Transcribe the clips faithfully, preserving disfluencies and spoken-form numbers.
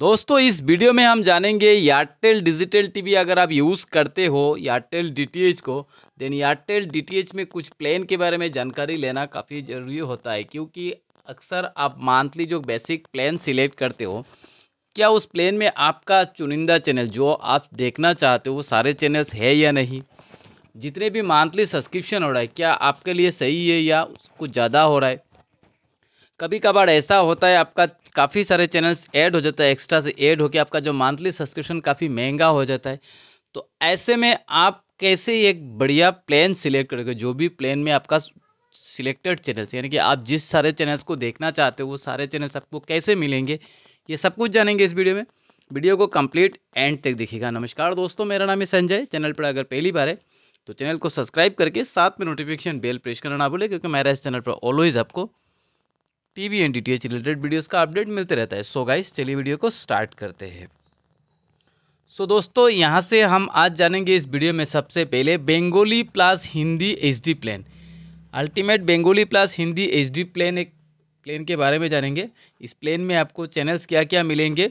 दोस्तों इस वीडियो में हम जानेंगे एयरटेल डिजिटल टीवी अगर आप यूज़ करते हो एयरटेल डीटीएच को देन एयरटेल डीटीएच में कुछ प्लान के बारे में जानकारी लेना काफ़ी ज़रूरी होता है, क्योंकि अक्सर आप मंथली जो बेसिक प्लान सिलेक्ट करते हो क्या उस प्लान में आपका चुनिंदा चैनल जो आप देखना चाहते हो वो सारे चैनल्स है या नहीं, जितने भी मंथली सब्सक्रिप्शन हो रहा है क्या आपके लिए सही है या उसको ज़्यादा हो रहा है। कभी कभार ऐसा होता है आपका काफ़ी सारे चैनल्स ऐड हो जाता है, एक्स्ट्रा से ऐड होकर आपका जो मंथली सब्सक्रिप्शन काफ़ी महंगा हो जाता है। तो ऐसे में आप कैसे एक बढ़िया प्लान सिलेक्ट करोगे, जो भी प्लान में आपका सिलेक्टेड चैनल्स यानी कि आप जिस सारे चैनल्स को देखना चाहते हो वो सारे चैनल्स आपको कैसे मिलेंगे, ये सब कुछ जानेंगे इस वीडियो में। वीडियो को कंप्लीट एंड तक देखिएगा। नमस्कार दोस्तों, मेरा नाम है संजय। चैनल पर अगर पहली बार है तो चैनल को सब्सक्राइब करके साथ में नोटिफिकेशन बेल प्रेस करना ना भूलें, क्योंकि मेरा इस चैनल पर ऑलवेज आपको TV and DTH related videos का अपडेट मिलते रहता है। सो so गाइस चलिए वीडियो को स्टार्ट करते हैं। सो so दोस्तों यहाँ से हम आज जानेंगे इस वीडियो में सबसे पहले Bengali plus Hindi HD plan, ultimate Bengali plus Hindi HD plan, एक प्लान के बारे में जानेंगे। इस प्लान में आपको चैनल्स क्या क्या मिलेंगे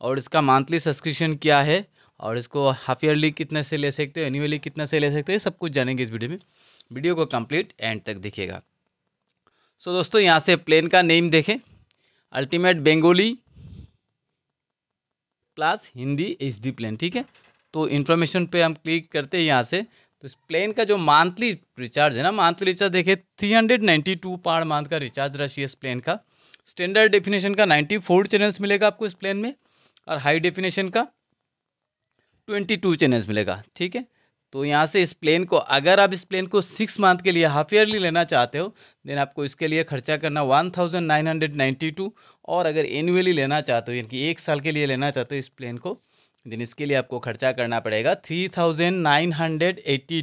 और इसका मंथली सब्सक्रिप्शन क्या है और इसको हाफ ईयरली कितने से ले सकते हो, एनुअली कितना से ले सकते हो, ये सब कुछ जानेंगे इस वीडियो में। वीडियो को कंप्लीट एंड तक देखिएगा। सो so, दोस्तों यहाँ से प्लेन का नेम देखें, ultimate Bengali plus Hindi HD plan, ठीक है। तो इन्फॉर्मेशन पे हम क्लिक करते हैं यहाँ से, तो इस प्लेन का जो मंथली रिचार्ज है ना, मंथली रिचार्ज देखें तीन सौ बानवे पर मंथ का रिचार्ज राशि है इस प्लेन का। स्टैंडर्ड डेफिनेशन का चौरानवे चैनल्स मिलेगा आपको इस प्लेन में और हाई डेफिनेशन का बाईस चैनल्स मिलेगा, ठीक है। तो यहाँ से इस प्लान को अगर आप इस प्लान को सिक्स मंथ के लिए हाफ ईयरली लेना चाहते हो देन आपको इसके लिए खर्चा करना उन्नीस सौ बानवे, और अगर एनुअली लेना चाहते हो यानी कि एक साल के लिए लेना चाहते हो इस प्लान को देन इसके लिए आपको खर्चा करना पड़ेगा उनतालीस सौ बयासी।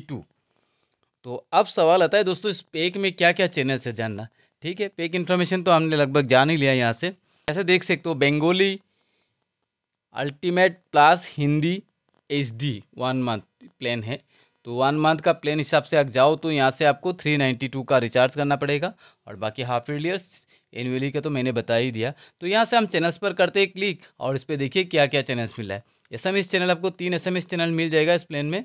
तो अब सवाल आता है दोस्तों इस पैक में क्या क्या चैनल्स है जानना, ठीक है। पैक इन्फॉर्मेशन तो हमने लगभग जान ही लिया। यहाँ से ऐसे देख सकते हो Bengali ultimate plus Hindi H D one month plan है, तो वन मंथ का प्लान हिसाब से आप जाओ तो यहाँ से आपको तीन सौ बानवे का रिचार्ज करना पड़ेगा और बाकी हाफ ईयरली एनुअली का तो मैंने बता ही दिया। तो यहाँ से हम चैनल्स पर करते हैं क्लिक और इस पर देखिए क्या क्या चैनल्स मिला है। एस एम एस चैनल आपको तीन एस एम एस चैनल मिल जाएगा इस प्लान में,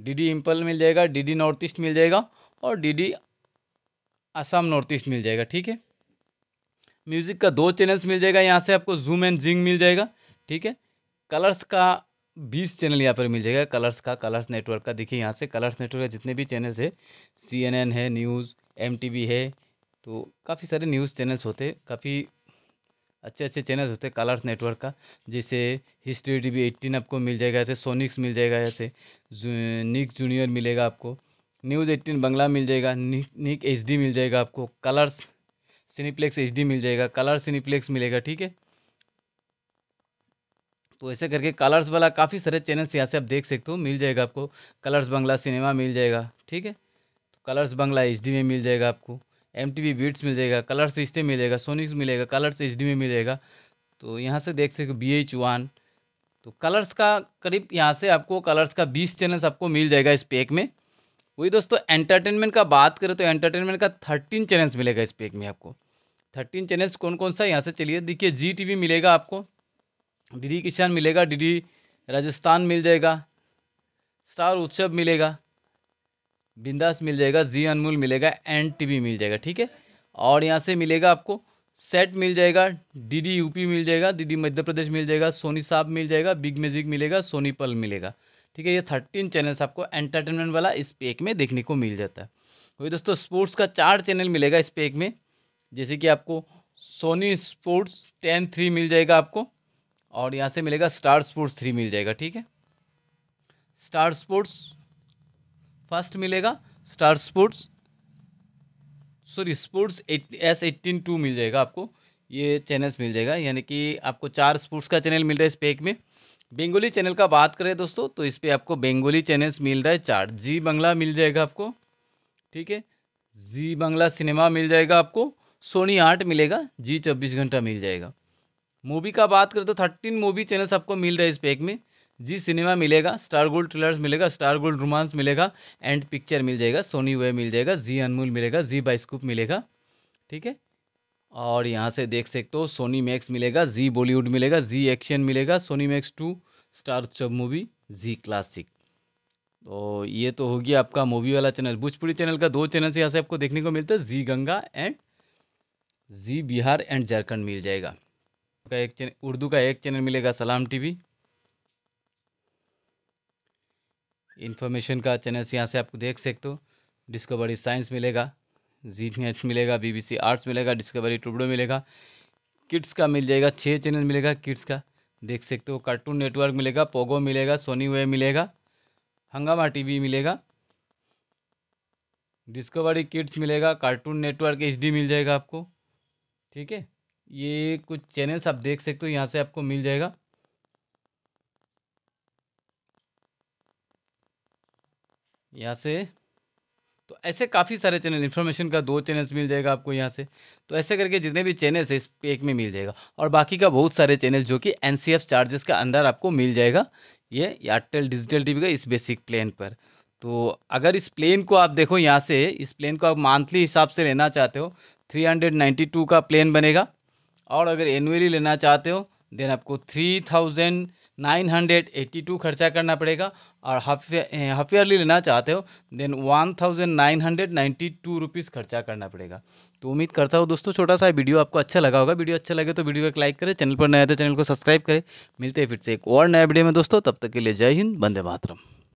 डीडी इम्पल मिल जाएगा, डीडी नॉर्थ ईस्ट मिल जाएगा और डीडी असम नॉर्थ ईस्ट मिल जाएगा, ठीक है। म्यूज़िक का दो चैनल्स मिल जाएगा, यहाँ से आपको जूम एंड जिंक मिल जाएगा, ठीक है। कलर्स का बीस चैनल यहाँ पर मिल जाएगा, कलर्स का, कलर्स नेटवर्क का। देखिए यहाँ से कलर्स नेटवर्क का जितने भी चैनल्स है, सीएनएन है, न्यूज़, एमटीवी है, तो काफ़ी सारे न्यूज़ चैनल्स होते हैं, काफ़ी अच्छे अच्छे चैनल्स होते हैं कलर्स नेटवर्क का। जैसे हिस्ट्री टीवी अठारह आपको मिल जाएगा, ऐसे सोनिक्स मिल जाएगा, ऐसे निक जूनियर मिलेगा आपको, न्यूज़ अठारह बंगला मिल जाएगा, निक एचडी मिल जाएगा आपको, कलर्स सिनेप्लेक्स एचडी मिल जाएगा, कलर्स सिनेप्लेक्स मिलेगा, ठीक है। तो ऐसे करके कलर्स वाला काफ़ी सारे चैनल्स यहाँ से आप देख सकते हो मिल जाएगा आपको। कलर्स बंगला सिनेमा मिल जाएगा, ठीक है। तो कलर्स बंगला एचडी में मिल जाएगा आपको, एमटीवी बीट्स मिल जाएगा, कलर्स रिश्ते मिल जाएगा, सोनिक्स मिलेगा, कलर्स एचडी में मिल जाएगा। तो यहाँ से देख सकते हो बी एच वन। तो कलर्स का करीब यहाँ से आपको कलर्स का बीस चैनल्स आपको मिल जाएगा इस पैक में। वही दोस्तों एंटरटेनमेंट का बात करें तो एंटरटेनमेंट का थर्टीन चैनल्स मिलेगा इस पैक में आपको। थर्टीन चैनल्स कौन कौन सा, यहाँ से चलिए देखिए, जी टी वी मिलेगा आपको, डीडी किसान मिलेगा, डीडी राजस्थान मिल जाएगा, स्टार उत्सव मिलेगा, बिंदास मिल जाएगा, जी अनमोल मिलेगा, एंड टीवी मिल जाएगा, ठीक है। और यहाँ से मिलेगा आपको सेट मिल जाएगा, डीडी यूपी मिल जाएगा, डीडी मध्य प्रदेश मिल जाएगा, सोनी साहब मिल जाएगा, बिग म्यूजिक मिलेगा, सोनी पल मिलेगा, ठीक है। ये थर्टीन चैनल्स आपको एंटरटेनमेंट वाला इस पैक में देखने को मिल जाता है। वही दोस्तों स्पोर्ट्स का चार चैनल मिलेगा इस पैक में, जैसे कि आपको सोनी स्पोर्ट्स टेन थ्री मिल जाएगा आपको और यहाँ से मिलेगा स्टार स्पोर्ट्स थ्री मिल जाएगा, ठीक है। स्टार स्पोर्ट्स फर्स्ट मिलेगा, Star Sports sorry Sports S eighteen two मिल जाएगा आपको, ये चैनल्स मिल जाएगा। यानी कि आपको चार स्पोर्ट्स का चैनल मिल रहा है इस पैक में। बेंगोली चैनल का बात करें दोस्तों तो इस पर आपको बेंगोली चैनल्स मिल रहा है चार, जी बंगला मिल जाएगा आपको, ठीक है, जी बंगला सिनेमा मिल जाएगा आपको, सोनी आर्ट मिलेगा, जी चौबीस घंटा मिल जाएगा। मूवी का बात करें तो थर्टीन मूवी चैनल्स आपको मिल रहा है इस पैक में, जी सिनेमा मिलेगा, स्टार गोल्ड थ्रिलर्स मिलेगा, स्टार गोल्ड रोमांस मिलेगा, एंड पिक्चर मिल जाएगा, सोनी वे मिल जाएगा, जी अनमोल मिलेगा, जी बाइस्कोप मिलेगा, ठीक है। और यहाँ से देख सकते हो सोनी मैक्स मिलेगा, जी बॉलीवुड मिलेगा, जी एक्शन मिलेगा, Sony Max two, Star Utsav movie, Zee Classic. तो ये तो होगी आपका मूवी वाला चैनल। भोजपुरी चैनल का दो चैनल से यहाँ से आपको देखने को मिलता है, Zee Ganga and Zee Bihar and Jharkhand मिल जाएगा। का एक चैनल उर्दू का एक चैनल मिलेगा सलाम टीवी। इन्फॉर्मेशन का चैनल यहाँ से आपको देख सकते हो, डिस्कवरी साइंस मिलेगा, जी नेट मिलेगा, बीबीसी आर्ट्स मिलेगा, डिस्कवरी टुबडो मिलेगा। किड्स का मिल जाएगा, छः चैनल मिलेगा किड्स का, देख सकते हो। कार्टून नेटवर्क मिलेगा, पोगो मिलेगा, सोनी वे मिलेगा, हंगामा टीवी मिलेगा, डिस्कवरी किड्स मिलेगा, कार्टून नेटवर्क एचडी मिल जाएगा आपको। ठीक है, ये कुछ चैनल्स आप देख सकते हो यहाँ से आपको मिल जाएगा। यहाँ से तो ऐसे काफ़ी सारे चैनल, इन्फॉर्मेशन का दो चैनल्स मिल जाएगा आपको यहाँ से। तो ऐसे करके जितने भी चैनल्स है इस पैक में मिल जाएगा, और बाकी का बहुत सारे चैनल जो कि एन सी एफ चार्जेस के अंदर आपको मिल जाएगा, ये एयरटेल डिजिटल टीवी का इस बेसिक प्लान पर। तो अगर इस प्लान को आप देखो यहाँ से, इस प्लान को आप मंथली हिसाब से लेना चाहते हो थ्री हंड्रेड नाइन्टी टू का प्लान बनेगा, और अगर एनुअली लेना चाहते हो देन आपको three thousand nine hundred eighty two खर्चा करना पड़ेगा, और हाफ हाफ ईयरली लेना चाहते हो then one thousand nine hundred ninety two rupees खर्चा करना पड़ेगा। तो उम्मीद करता हूँ दोस्तों छोटा सा वीडियो आपको अच्छा लगा होगा। वीडियो अच्छा लगे तो वीडियो को लाइक करें, चैनल पर नया तो चैनल को सब्सक्राइब करें। मिलते हैं फिर से एक और नया वीडियो में दोस्तों, तब तक के लिए जय हिंद, वंदे मातरम।